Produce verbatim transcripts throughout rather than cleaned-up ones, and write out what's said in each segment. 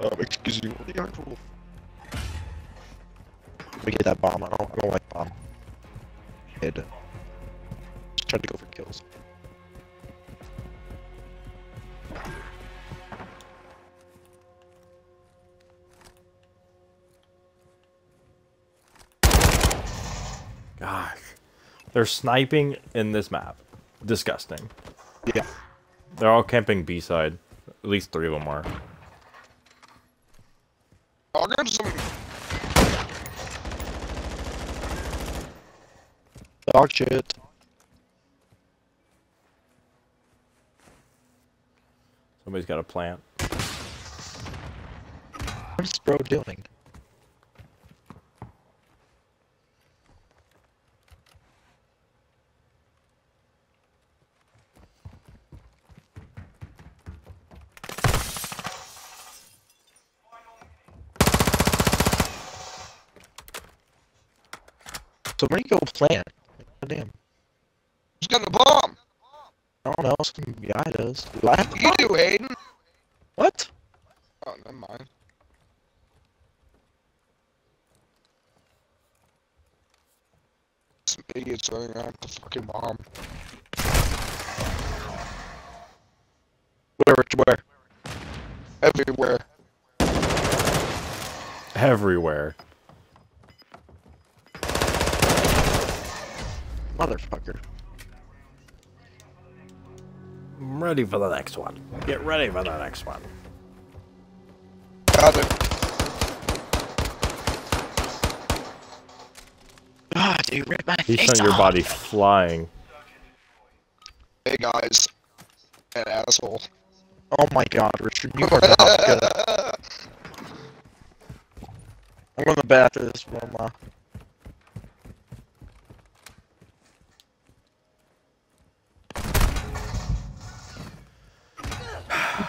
Um, excuse you, what are the actual... Let me get that bomb, I don't, I don't like bomb. Head. Just trying to go for kills. Gosh. They're sniping in this map. Disgusting. Yeah. They're all camping B-side. At least three of them are. I'll grab some... Dog shit. Somebody's got a plant. What is bro doing? So where do you go plant? God damn. He's got a bomb! I don't know, some guy does. Do I have the bomb? You do, Aiden! What? Oh, never mind. Some idiots running around with the fucking bomb. Where, where? Everywhere. Everywhere. Motherfucker. I'm ready for the next one. Get ready for the next one. Got it. God, dude, rip my he face sent off. Your body flying. Hey guys. That asshole. Oh my god, Richard, you are not good. I'm going to bat this one, ma.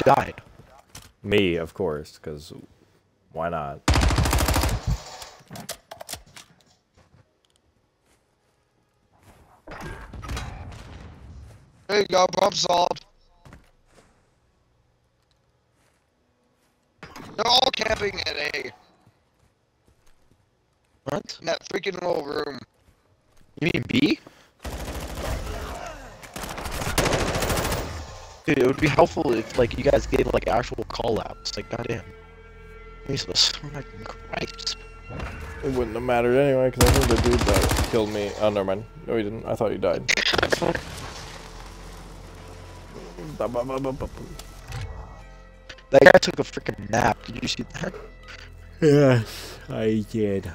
Died. Me, of course, because why not? There you go, bomb solved. They're all camping at A. What? In that freaking little room. You mean B? Dude, it would be helpful if, like, you guys gave, like, actual call-outs. Like, goddamn. Jesus. Christ. It wouldn't have mattered anyway, because I heard the dude that killed me. Oh, never mind. No, he didn't. I thought he died. That guy took a freaking nap. Did you see that? Yes, I did.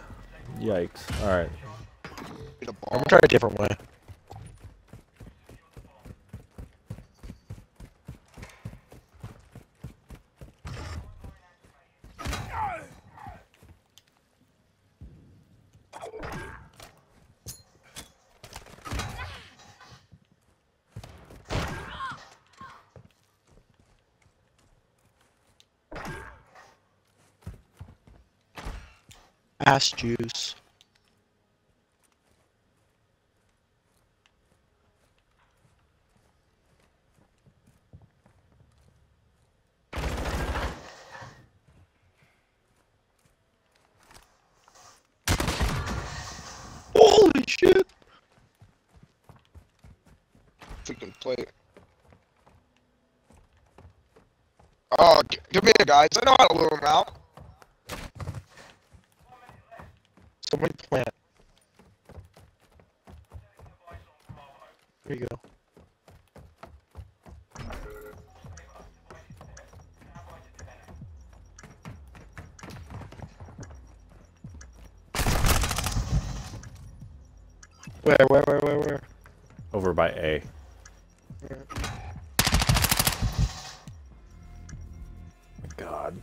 Yikes. Alright. I'm gonna try a different way. Ass juice. Holy shit! Freaking play it. Oh, give me the guys. I know how to lure them out. Somebody plant. There you go. Where, where, where, where, where? Over by A. Yeah. My God.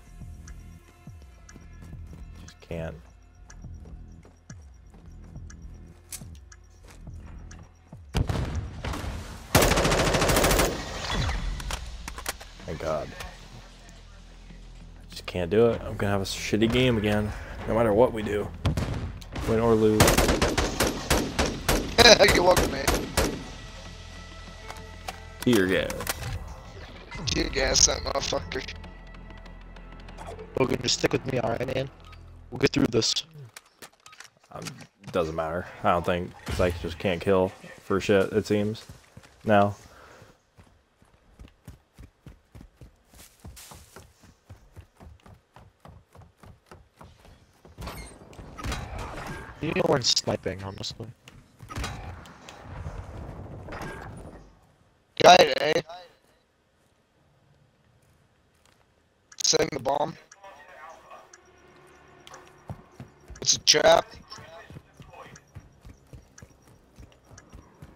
Just can't. God. Just can't do it. I'm gonna have a shitty game again. No matter what we do. Win or lose. You're welcome, man. Tear gas. Tear gas that motherfucker. Logan, just stick with me, alright, man? We'll get through this. Um, doesn't matter. I don't think Sykes just can't kill for shit, it seems. Now. You know we're sniping, honestly. Got it, eh? Setting the bomb. It's a trap.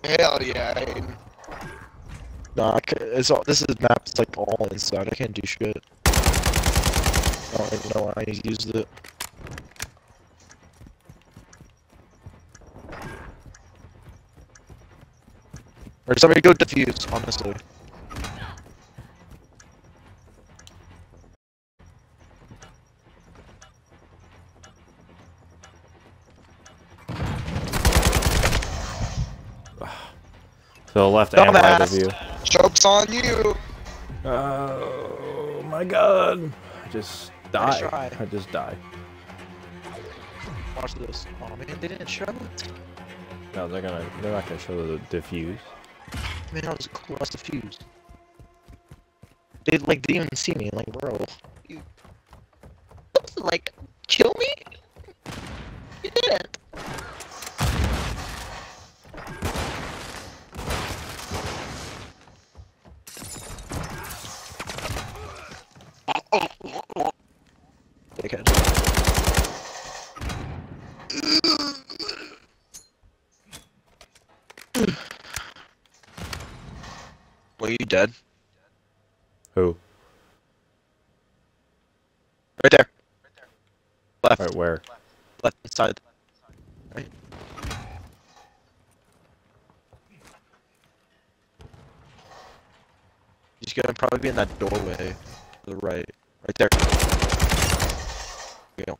Hell yeah, Aiden. Nah, it's all, this is maps like all inside. I can't do shit. I don't even know why I used it. Or somebody go defuse, honestly. To the left and right of you. Choke's on you! Oh my god. I just die. I, I just die. Watch this. Oh man, they didn't show it. No, they're gonna they're not gonna show the defuse. Man, I was cool, I was diffused. They like didn't even see me, like bro. You like kill me? You didn't. Were you dead? Who? Right there. Right there. Left. Right where? Left side. Right. He's gonna probably be in that doorway. To the right. Right there. Go.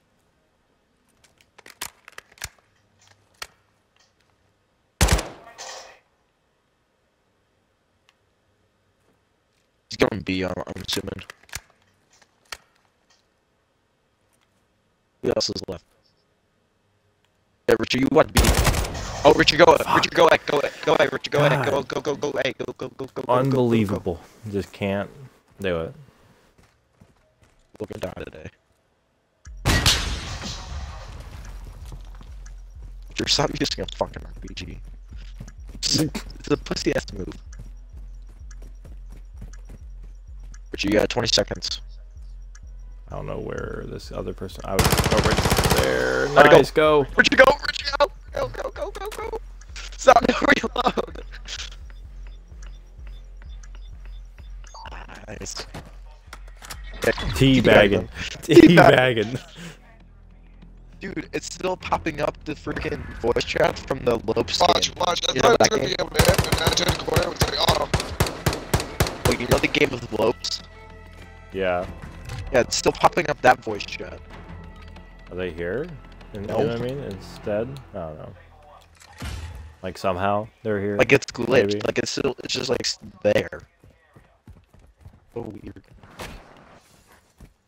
He's going B, I'm, I'm assuming. Who else is left? Yeah, Richard, you want B. Oh, Richard, go it. Richard, go it. Go it. Go it. Richard, go it. Go, go, go, go, hey, go, go, go, go. Unbelievable. Go, go, go. Just can't do it. We're gonna die today. Richard, stop using a fucking R P G. It's a, it's a pussy ass move. But you got twenty seconds. I don't know where this other person. I was over right there. Nice, go. Where'd you go? Where'd you go? Go, go, go, go, go. Stop, no reload. Nice. Teabagging. Teabagging. Dude, it's still popping up the freaking voice chat from the low scan. Watch, watch. I thought it was going to be able to hit, and I turned the corner with the auto. You know the game of Lopes? Yeah. Yeah, it's still popping up that voice chat. Are they here? In, no. You know what I mean? Instead? I don't know. Like somehow they're here? Like it's glitched. Maybe. Like it's still, it's just like there. So weird.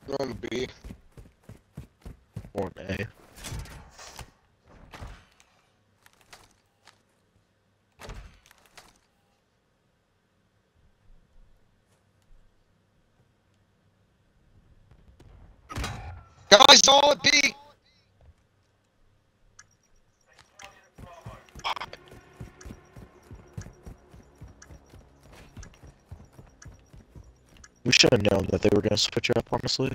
You're on B. Or an A. Guys, all it be! We should have known that they were gonna switch up, honestly.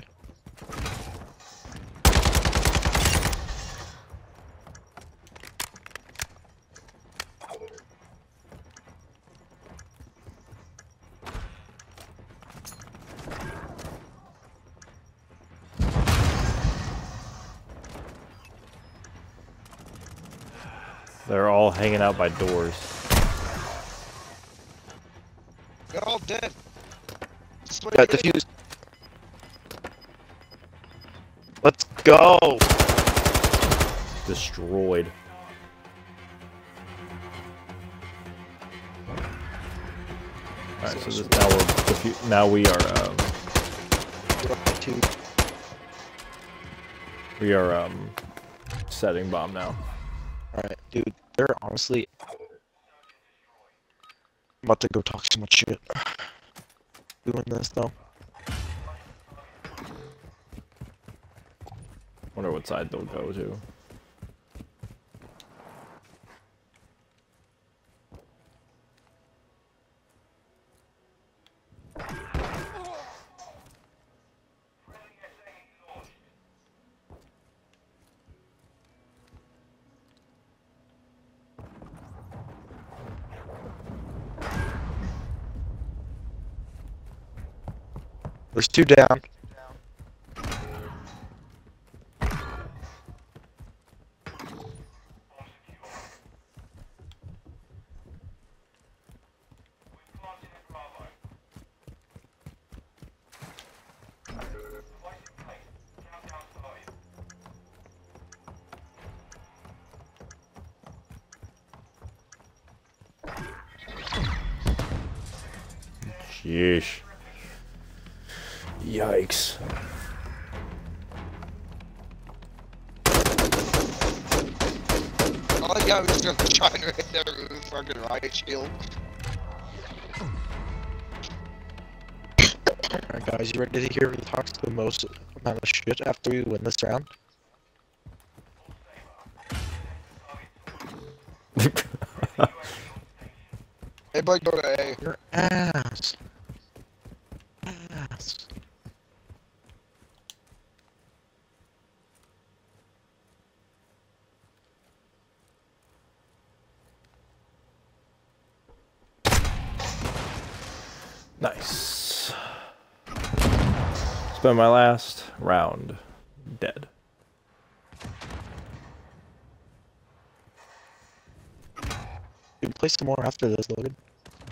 They're all hanging out by doors. They're all dead. Got defused. Let's go. Destroyed. All right, so this, now we're now we are. Um... We are um setting bomb now. Alright, dude, they're honestly I'm about to go talk so much shit. Doing this though. Wonder what side they'll go to. There's two down. Yeesh. Yikes. All I got was just trying to hit that fucking riot shield. Alright guys, you ready to hear me talk the most amount of shit after we win this round? Everybody go to A. Your ass. Ass. Nice. It's been my last round. Dead. Dude, play some more after this, Logan. I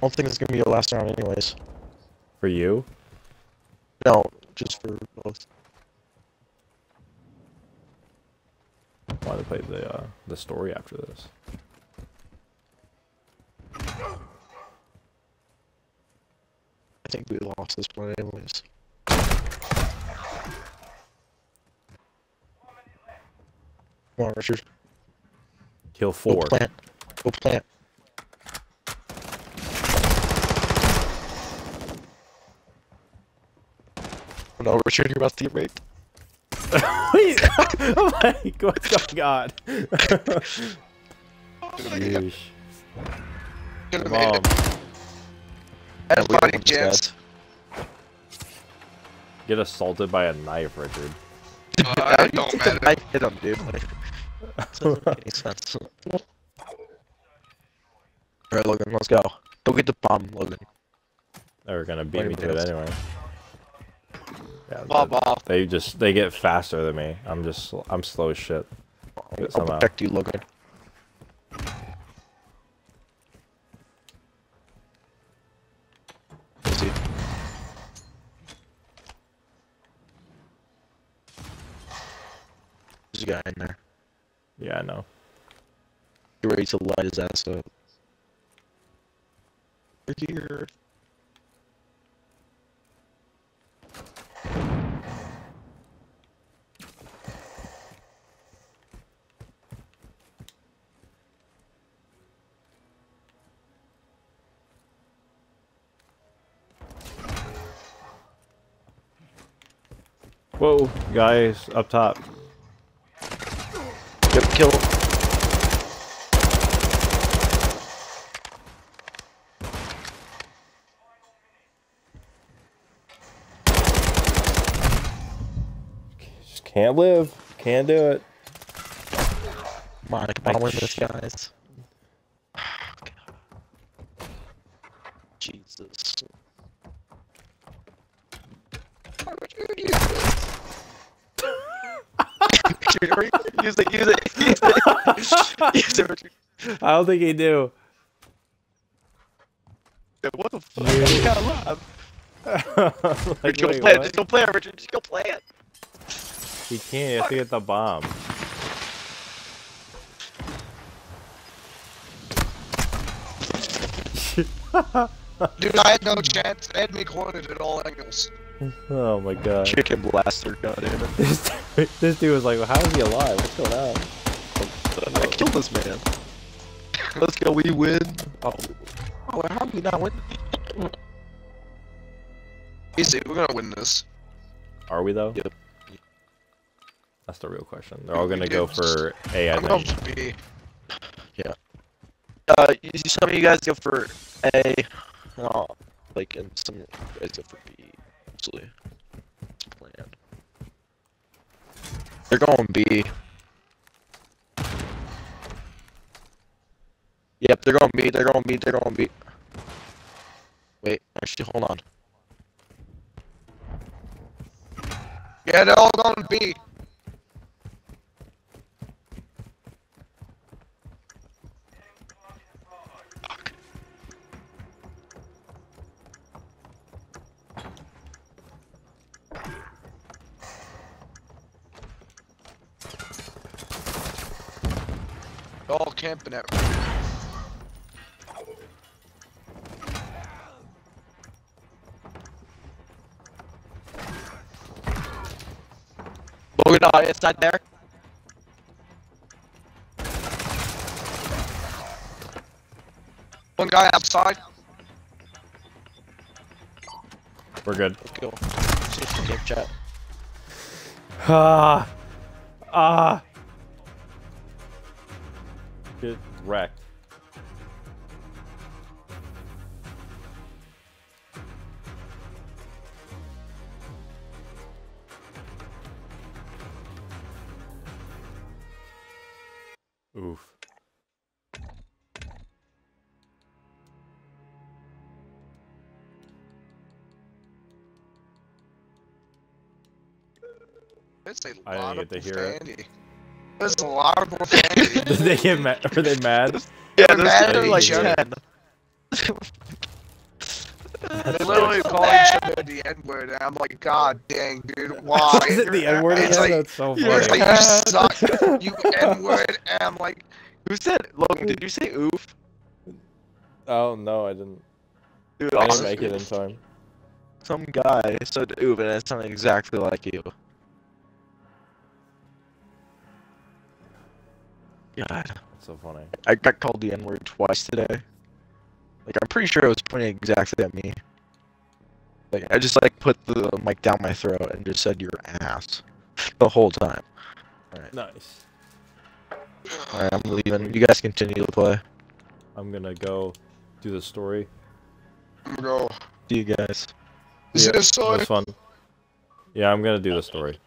don't think this is gonna be your last round, anyways. For you? No, just for both. I want to play the uh, the story after this. I think we lost this one, anyways. Come on, Richard. Kill four. Go plant. Go plant. Oh no, Richard, you're about to get raped. Wait! Oh my god! Oh my god. Could've made it. Had a fighting chance. Get assaulted by a knife, Richard. Uh, I don't matter. I hit him, dude. Like, that doesn't make any sense. Alright, Logan, let's go. Go get the bomb, Logan. They were gonna beat me to it anyway. Yeah, the, they just, they get faster than me. I'm just, I'm slow as shit. I'll protect you, Logan. There's a guy in there. Yeah, I know. You're ready to light his ass up. You're here. Whoa, guys, up top. Yep, kill him. Just can't live. Can't do it. Come on, come on with this, guys. Oh, God. Jesus. Oh, Richard, use it, use it, use it, use it. I don't think he do. What the fuck? Yeah. You got alive. Like, just go play it, just go play it, Richard, just go play it. He can't, you have to get the bomb. Dude, I had no chance. I had me cornered at all angles. Oh my god. Chicken blaster, goddammit. This, this dude was like, well, how is he alive? What's going on? I killed this man. Let's go, we win. Oh, oh how did we not win? Easy, we're gonna win this. Are we though? Yep. That's the real question. They're all gonna go for A, I think. Yeah. Uh, some of you guys go for A, oh, like, and some of you guys go for B. Absolutely. Plan. They're going B. Yep, they're going B. They're going B. They're going B. Wait, actually, hold on. Yeah, they're all going B. All camping at Logan, no, it's not there. One guy outside. We're good. Cool. Chat. Ah. Ah. Get wrecked. Oof. It's a lot of profanity. There's a lot of profanity. Did they get mad? Were they mad? Yeah, they're mad at each other. They literally call each other the N-word, and I'm like, God dang, dude, why? Is it the N-word? It's like, that's so funny. It's like, you suck, you N-word, and I'm like, who said, Logan, did you say oof? Oh, no, I didn't. Dude, I didn't make it in time. Some guy said oof, and it sounded exactly like you. God. That's so funny. I got called the N-word twice today. Like, I'm pretty sure it was pointing exactly at me. Like, I just, like, put the mic down my throat and just said, your ass. The whole time. Alright. Nice. Alright, I'm leaving. You guys continue to play. I'm gonna go do the story. I'm gonna go. See you guys. Is yeah, it a story? That was fun. Yeah, I'm gonna do the story.